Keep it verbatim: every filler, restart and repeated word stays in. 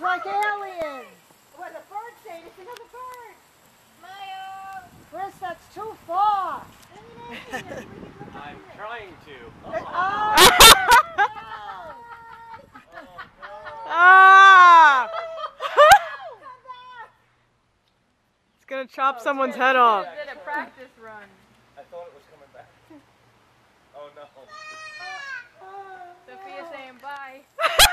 It's like aliens. Well, the bird saying it's another bird. Maya. Chris, that's too far. I'm trying to. Oh. Oh. Ah! It's gonna chop oh, someone's head off. I did a practice run. I thought it was coming back. Oh no. Sophia saying bye.